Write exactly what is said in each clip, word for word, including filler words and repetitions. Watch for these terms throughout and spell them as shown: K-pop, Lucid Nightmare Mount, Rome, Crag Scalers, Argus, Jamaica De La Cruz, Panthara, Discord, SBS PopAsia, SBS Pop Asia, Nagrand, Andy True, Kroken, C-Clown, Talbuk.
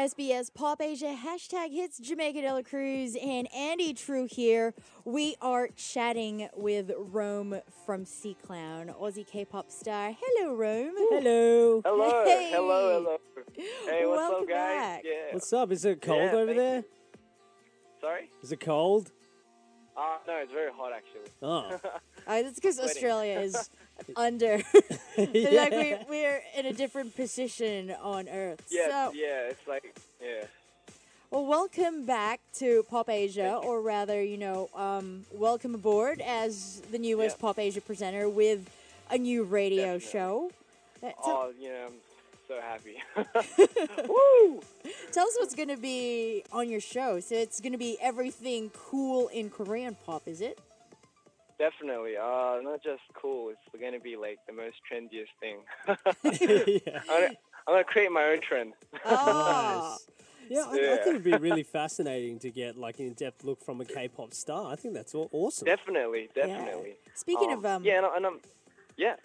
S B S Pop Asia, hashtag hits, Jamaica De La Cruz, and Andy True here. We are chatting with Rome from C-Clown, Aussie K-pop star. Hello, Rome. Ooh. Hello. Hello. Hey. Hello, hello. Hey, what's Welcome up, guys? Back. Yeah. What's up? Is it cold yeah, over there? You. Sorry? Is it cold? Uh, no, it's very hot, actually. Oh. uh, that's because Australia is... under. Yeah. Like we, we're in a different position on Earth. Yeah, so, yeah, it's like, yeah. Well, welcome back to Pop Asia, or rather, you know, um, welcome aboard as the newest yeah. Pop Asia presenter with a new radio Definitely. show. That's oh, a- you know, I'm so happy. Woo! Tell us what's going to be on your show. So it's going to be everything cool in Korean pop, is it? Definitely. Uh, not just cool. It's going to be like the most trendiest thing. yeah. I'm going to create my own trend. Oh. Nice. Yeah, I, yeah, I think it'd be really fascinating to get like an in-depth look from a K-pop star. I think that's awesome. Definitely, definitely. Yeah. Speaking um, of um, yeah, and, and um, yeah,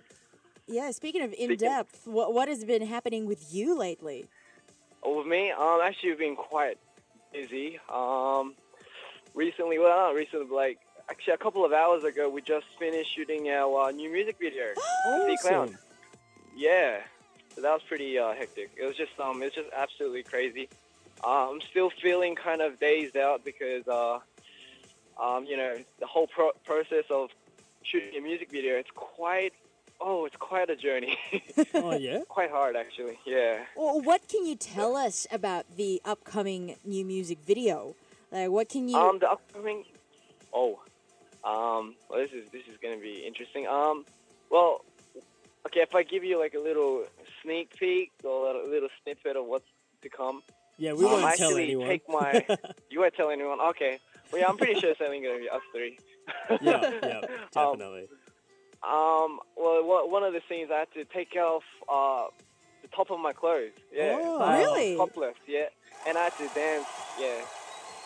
yeah. Speaking of in-depth, speaking, what what has been happening with you lately? Oh, with me, um, actually, I've been quite busy. Um, recently, well, not recently, but, like. Actually, a couple of hours ago, we just finished shooting our uh, new music video. Awesome. C-Clown. Yeah, so that was pretty uh, hectic. It was just um, it's just absolutely crazy. Uh, I'm still feeling kind of dazed out because uh, um, you know, the whole pro- process of shooting a music video. It's quite oh, it's quite a journey. Oh yeah, quite hard actually. Yeah. Well, what can you tell us about the upcoming new music video? Like, what can you? Um, the upcoming. Oh. Um, well, this is this is going to be interesting. Um, well, okay, if I give you like a little sneak peek or a little snippet of what's to come. Yeah, we um, won't I tell actually anyone. Take my, you won't tell anyone? Okay. Well, yeah, I'm pretty sure it's only going to be us three. yeah, yeah, definitely. Um, um, well, one of the scenes I had to take off uh, the top of my clothes. Yeah. Oh, uh, really? Topless, yeah. And I had to dance, yeah.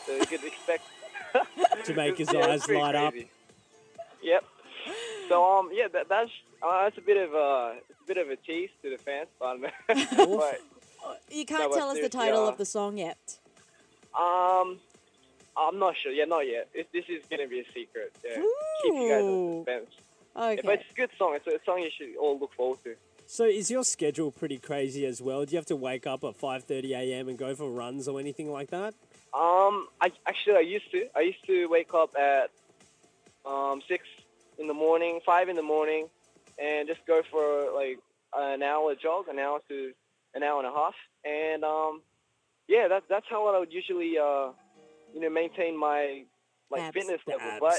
So you could expect... Jamaica's yeah, eyes light crazy. up. Yep. So um yeah that, that's uh, that's a bit of a, a bit of a tease to the fans. But you can't no, tell us the title uh, of the song yet. Um, I'm not sure. Yeah, not yet. It, this is gonna be a secret. Yeah. Keep you guys on the fence. Okay. But it's a good song. It's a song you should all look forward to. So is your schedule pretty crazy as well? Do you have to wake up at five thirty a.m. and go for runs or anything like that? Um, I actually I used to. I used to wake up at um six in the morning, five in the morning, and just go for like an hour jog, an hour to an hour and a half, and um, yeah, that's that's how I would usually uh, you know, maintain my like abs, fitness level, abs. but.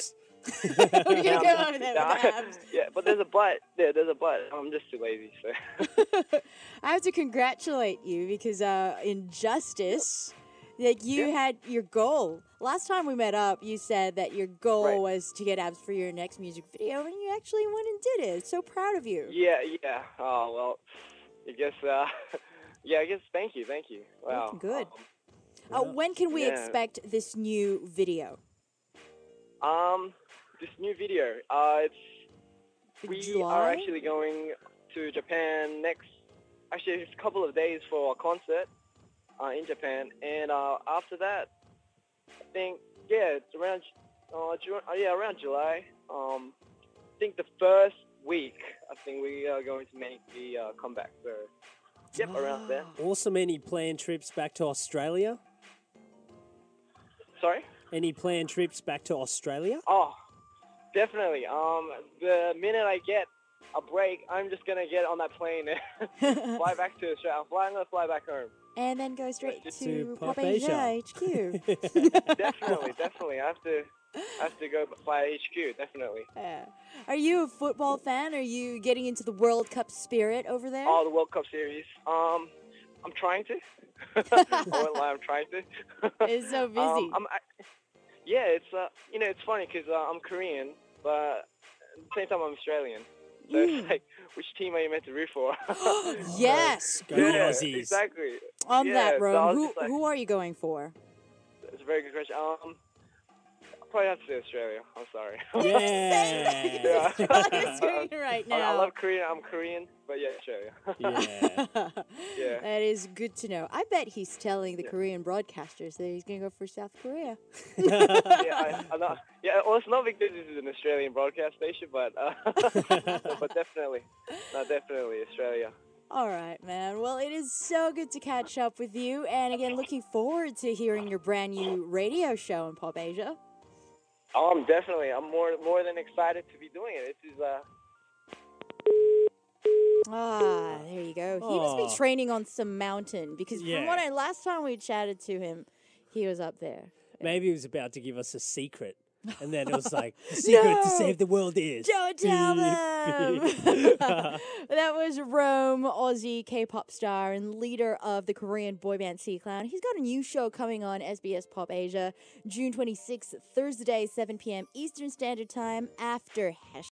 We're gonna go on with that. Yeah, but there's a but. Yeah, there's a but. I'm just too lazy. So. I have to congratulate you because uh, in Justice, like you yeah. had your goal. Last time we met up, you said that your goal right. was to get abs for your next music video, and you actually went and did it. So proud of you. Yeah, yeah. Oh well, I guess. Uh, yeah, I guess. Thank you, thank you. Wow. Good. Um, uh, when can we yeah. expect this new video? Um. This new video, uh, it's, we July? are actually going to Japan next, actually it's a couple of days for a concert uh, in Japan, and uh, after that, I think, yeah, it's around, uh, June, uh, yeah, around July, um, I think the first week, I think we are going to make the uh, comeback, so, yep, oh. around there. Awesome, any planned trips back to Australia? Sorry? Any planned trips back to Australia? Oh. Definitely. Um, the minute I get a break, I'm just gonna get on that plane and fly back to Australia. I'm flying, gonna fly back home, and then go straight to, to Pop Asia H Q. definitely, definitely. I have to, I have to go fly H Q. Definitely. Yeah. Are you a football fan? Are you getting into the World Cup spirit over there? Oh, the World Cup series. Um, I'm trying to. I won't lie, I'm trying to. It's so busy. Um, I'm, I, Yeah, it's uh, you know, it's funny because uh, I'm Korean, but at the same time I'm Australian. So mm. it's like, which team are you meant to root for? Yes, go yeah, Aussies. Exactly. On yeah, that, Rome, so who like, who are you going for? That's a very good question. Um, pronounce it Australia. I'm sorry. Yeah. Yeah. Australian right now. I love Korean. I'm Korean, but yeah, Australia. Yeah. Yeah. That is good to know. I bet he's telling the yeah. Korean broadcasters that he's going to go for South Korea. yeah, I, I'm not, yeah. Well, it's not because this is an Australian broadcast station, but uh, but definitely, no, definitely Australia. All right, man. Well, it is so good to catch up with you. And again, looking forward to hearing your brand new radio show in Pop Asia. Oh, I'm definitely. I'm more more than excited to be doing it. This is, uh... Ah, there you go. Aww. He must be training on some mountain because yeah. from what I last time we chatted to him, he was up there. Maybe he was about to give us a secret. And then it was like, the secret no, to save the world is. Don't tell them. That was Rome, Aussie K-pop star and leader of the Korean boy band C-Clown. He's got a new show coming on S B S Pop Asia, June twenty-sixth, Thursday, seven p.m. Eastern Standard Time after hashtag.